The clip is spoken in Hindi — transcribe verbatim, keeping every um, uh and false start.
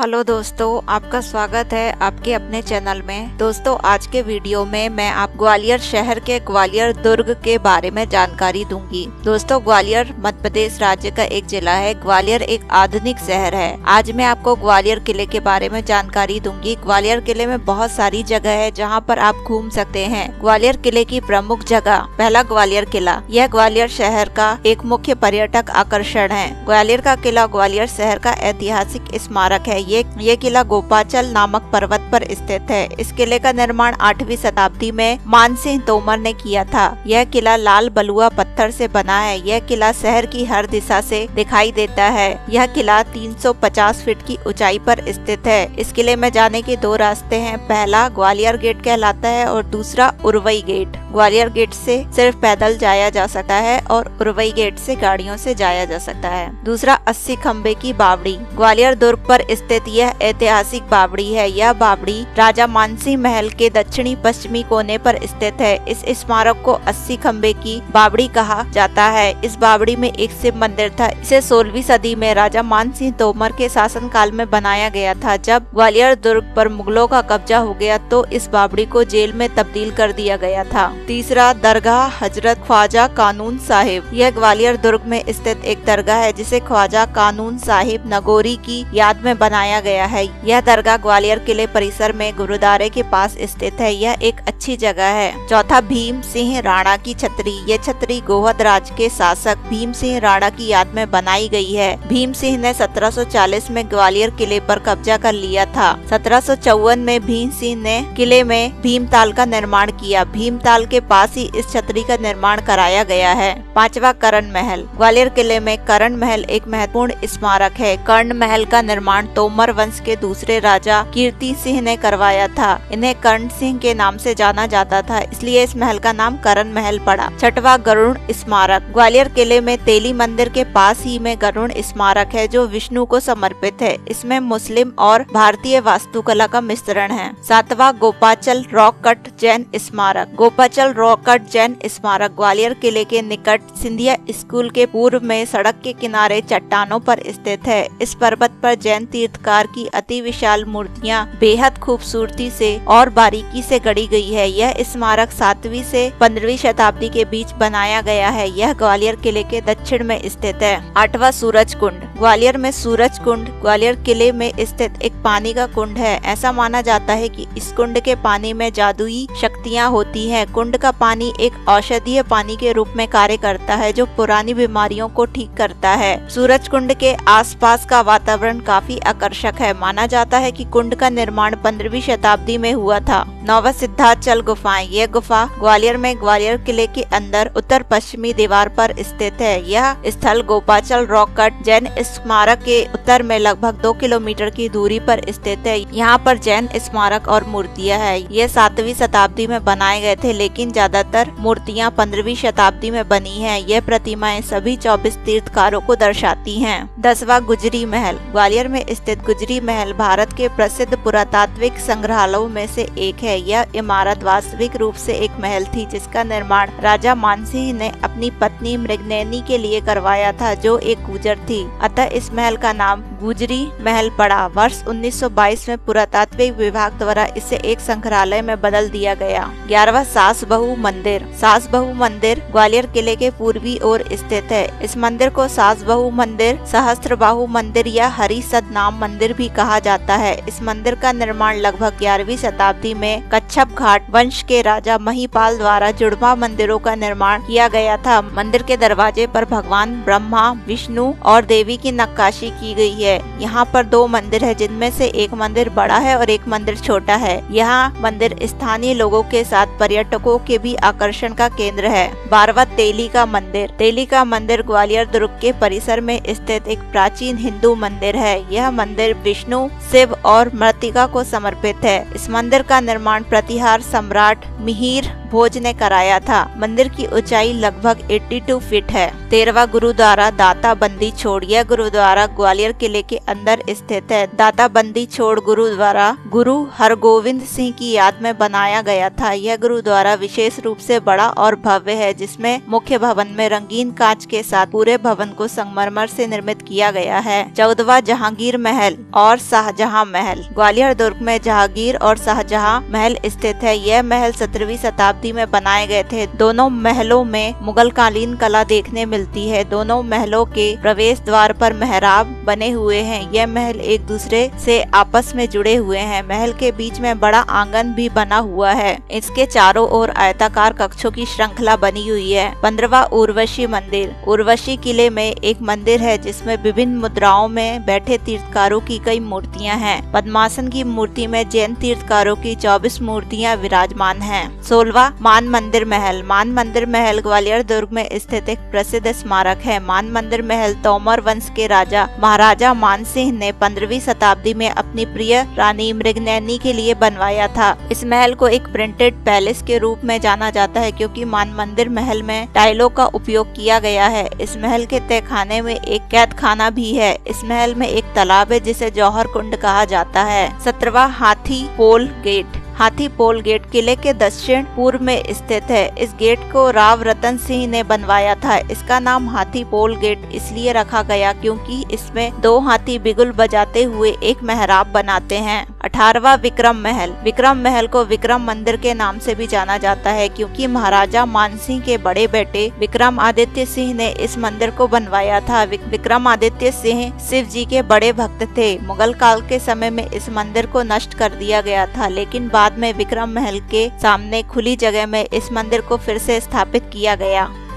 हेलो दोस्तों, आपका स्वागत है आपके अपने चैनल में। दोस्तों, आज के वीडियो में मैं आप ग्वालियर शहर के ग्वालियर दुर्ग के बारे में जानकारी दूंगी। दोस्तों, ग्वालियर मध्य प्रदेश राज्य का एक जिला है। ग्वालियर एक आधुनिक शहर है। आज मैं आपको ग्वालियर किले के बारे में जानकारी दूंगी। ग्वालियर किले में बहुत सारी जगह है जहाँ पर आप घूम सकते हैं। ग्वालियर किले की प्रमुख जगह, पहला ग्वालियर किला। यह ग्वालियर शहर का एक मुख्य पर्यटक आकर्षण है। ग्वालियर का किला ग्वालियर शहर का ऐतिहासिक स्मारक है। ये ये किला गोपाचल नामक पर्वत पर स्थित है। इस किले का निर्माण आठवीं शताब्दी में मान सिंह तोमर ने किया था। यह किला लाल बलुआ पत्थर से बना है। यह किला शहर की हर दिशा से दिखाई देता है। यह किला तीन सौ पचास फीट की ऊंचाई पर स्थित है। इस किले में जाने के दो रास्ते हैं। पहला ग्वालियर गेट कहलाता है और दूसरा उर्वई गेट। ग्वालियर गेट से सिर्फ पैदल जाया जा सकता है और उर्वई गेट से गाड़ियों से जाया जा सकता है। दूसरा अस्सी खम्बे की बावड़ी। ग्वालियर दुर्ग पर स्थित यह ऐतिहासिक बावड़ी है। यह बावड़ी राजा मानसिंह महल के दक्षिणी पश्चिमी कोने पर स्थित है। इस स्मारक को अस्सी खम्बे की बावड़ी कहा जाता है। इस बावड़ी में एक शिव मंदिर था। इसे सोलहवीं सदी में राजा मानसिंह तोमर के शासनकाल में बनाया गया था। जब ग्वालियर दुर्ग पर मुगलों का कब्जा हो गया तो इस बावड़ी को जेल में तब्दील कर दिया गया था। तीसरा दरगाह हजरत ख्वाजा कानून साहिब। यह ग्वालियर दुर्ग में स्थित एक दरगाह है जिसे ख्वाजा कानून साहिब नगोरी की याद में बनाया गया है। यह दरगाह ग्वालियर किले परिसर में गुरुद्वारे के पास स्थित है। यह एक अच्छी जगह है। चौथा भीम सिंह राणा की छतरी। यह छतरी गोहद राज के शासक भीम सिंह राणा की याद में बनाई गई है। भीम सिंह ने सत्रह सौ चालीस में ग्वालियर किले पर कब्जा कर लिया था। सत्रह सौ चौवन में भीम सिंह ने किले में भीमताल का निर्माण किया। भीमताल के पास ही इस छतरी का निर्माण कराया गया है। पांचवा करण महल। ग्वालियर किले में करण महल एक महत्वपूर्ण स्मारक है। करण महल का निर्माण तो तोमर वंश के दूसरे राजा कीर्ति सिंह ने करवाया था। इन्हें करण सिंह के नाम से जाना जाता था, इसलिए इस महल का नाम करण महल पड़ा। छठवा गरुण स्मारक। ग्वालियर किले में तेली मंदिर के पास ही में गरुण स्मारक है जो विष्णु को समर्पित है। इसमें मुस्लिम और भारतीय वास्तुकला का मिश्रण है। सातवां गोपाचल रॉक कट जैन स्मारक। गोपाचल रॉक कट जैन स्मारक ग्वालियर किले के निकट सिंधिया स्कूल के पूर्व में सड़क के किनारे चट्टानों पर स्थित है। इस पर्वत पर जैन तीर्थ की अति विशाल मूर्तियां बेहद खूबसूरती से और बारीकी से गढ़ी गई है। यह स्मारक सातवीं से पंद्रहवीं शताब्दी के बीच बनाया गया है। यह ग्वालियर किले के दक्षिण में स्थित है। आठवां सूरज कुंड। ग्वालियर में सूरज कुंड ग्वालियर किले में स्थित एक पानी का कुंड है। ऐसा माना जाता है कि इस कुंड के पानी में जादुई शक्तियां होती हैं। कुंड का पानी एक औषधीय पानी के रूप में कार्य करता है जो पुरानी बीमारियों को ठीक करता है। सूरज कुंड के आसपास का वातावरण काफी आकर्षक है। माना जाता है कि कुंड का निर्माण पंद्रहवीं शताब्दी में हुआ था। नौवा सिद्धाचल गुफाएं। यह गुफा ग्वालियर में ग्वालियर किले के अंदर उत्तर पश्चिमी दीवार पर स्थित है। यह स्थल गोपाचल रॉक कट जैन स्मारक के उत्तर में लगभग दो किलोमीटर की दूरी पर स्थित है। यहाँ पर जैन स्मारक और मूर्तियाँ है। यह सातवीं शताब्दी में बनाए गए थे, लेकिन ज्यादातर मूर्तियाँ पंद्रहवीं शताब्दी में बनी है। यह प्रतिमाएं सभी चौबीस तीर्थकारों को दर्शाती है। दसवां गुजरी महल। ग्वालियर में स्थित गुजरी महल भारत के प्रसिद्ध पुरातात्विक संग्रहालयों में से एक है। यह इमारत वास्तविक रूप से एक महल थी जिसका निर्माण राजा मानसिंह ने अपनी पत्नी मृगनैनी के लिए करवाया था जो एक गुजर थी, अतः इस महल का नाम गुजरी महल पड़ा। वर्ष उन्नीस सौ बाईस में पुरातात्विक विभाग द्वारा इसे एक संग्रहालय में बदल दिया गया। ग्यारहवा सासबहू मंदिर। सासबहू मंदिर ग्वालियर किले के पूर्वी ओर स्थित है। इस मंदिर को सासबहू मंदिर, सहस्त्रबाहू मंदिर या हरिसिद्ध नाम मंदिर भी कहा जाता है। इस मंदिर का निर्माण लगभग ग्यारहवीं शताब्दी में कच्छप घाट वंश के राजा महीपाल द्वारा जुड़वा मंदिरों का निर्माण किया गया था। मंदिर के दरवाजे पर भगवान ब्रह्मा, विष्णु और देवी की नक्काशी की गई है। यहाँ पर दो मंदिर है जिनमें से एक मंदिर बड़ा है और एक मंदिर छोटा है। यहाँ मंदिर स्थानीय लोगों के साथ पर्यटकों के भी आकर्षण का केंद्र है। बारवा तेली का मंदिर। तेली का मंदिर ग्वालियर दुर्ग के परिसर में स्थित एक प्राचीन हिंदू मंदिर है। यह मंदिर विष्णु, शिव और मृतिका को समर्पित है। इस मंदिर का निर्माण प्रतिहार सम्राट मिहिर भोज ने कराया था। मंदिर की ऊंचाई लगभग बयासी फीट है। तेरहवा गुरुद्वारा दाता बंदी छोड़। यह गुरुद्वारा ग्वालियर किले के अंदर स्थित है। दाता बंदी छोड़ गुरुद्वारा गुरु हरगोविंद सिंह की याद में बनाया गया था। यह गुरुद्वारा विशेष रूप से बड़ा और भव्य है, जिसमें मुख्य भवन में रंगीन कांच के साथ पूरे भवन को संगमरमर से निर्मित किया गया है। चौदहवा जहांगीर महल और शाहजहां महल। ग्वालियर दुर्ग में जहांगीर और शाहजहां महल स्थित है। यह महल सत्रहवीं शताब्दी में बनाए गए थे। दोनों महलों में मुगल कालीन कला देखने मिलती है। दोनों महलों के प्रवेश द्वार पर मेहराब बने हुए हैं। यह महल एक दूसरे से आपस में जुड़े हुए हैं। महल के बीच में बड़ा आंगन भी बना हुआ है। इसके चारों ओर आयताकार कक्षों की श्रृंखला बनी हुई है। पंद्रहवा उर्वशी मंदिर। उर्वशी किले में एक मंदिर है, जिसमें विभिन्न मुद्राओं में बैठे तीर्थकारों की कई मूर्तियां हैं। पद्मासन की मूर्ति में जैन तीर्थकारों की चौबीस मूर्तियां विराजमान हैं। सोलवा मान मंदिर महल। मान मंदिर महल ग्वालियर दुर्ग में स्थित एक प्रसिद्ध स्मारक है। मान मंदिर महल तोमर वंश के राजा महाराजा मान सिंह ने पंद्रहवीं शताब्दी में अपनी प्रिय रानी मृगनैनी के लिए बनवाया था। इस महल को एक प्रिंटेड पैलेस के रूप में जाना जाता है, क्योंकि मान मंदिर महल में टाइलों का उपयोग किया गया है। इस महल के तहखाने में एक कैद खाना भी है। इस महल में एक तालाब है, जिसे जौहर कुंड कहा जाता है। सत्रहवा हाथी पोल गेट। हाथी पोल गेट किले के दक्षिण पूर्व में स्थित है। इस गेट को राव रतन सिंह ने बनवाया था। इसका नाम हाथी पोल गेट इसलिए रखा गया क्योंकि इसमें दो हाथी बिगुल बजाते हुए एक मेहराब बनाते हैं। अठारहवा विक्रम महल। विक्रम महल को विक्रम मंदिर के नाम से भी जाना जाता है, क्योंकि महाराजा मानसिंह के बड़े बेटे विक्रमादित्य सिंह ने इस मंदिर को बनवाया था। विक्रमादित्य सिंह शिव जी के बड़े भक्त थे। मुगल काल के समय में इस मंदिर को नष्ट कर दिया गया था, लेकिन बाद में विक्रम महल के सामने खुली जगह में इस मंदिर को फिर से स्थापित किया गया।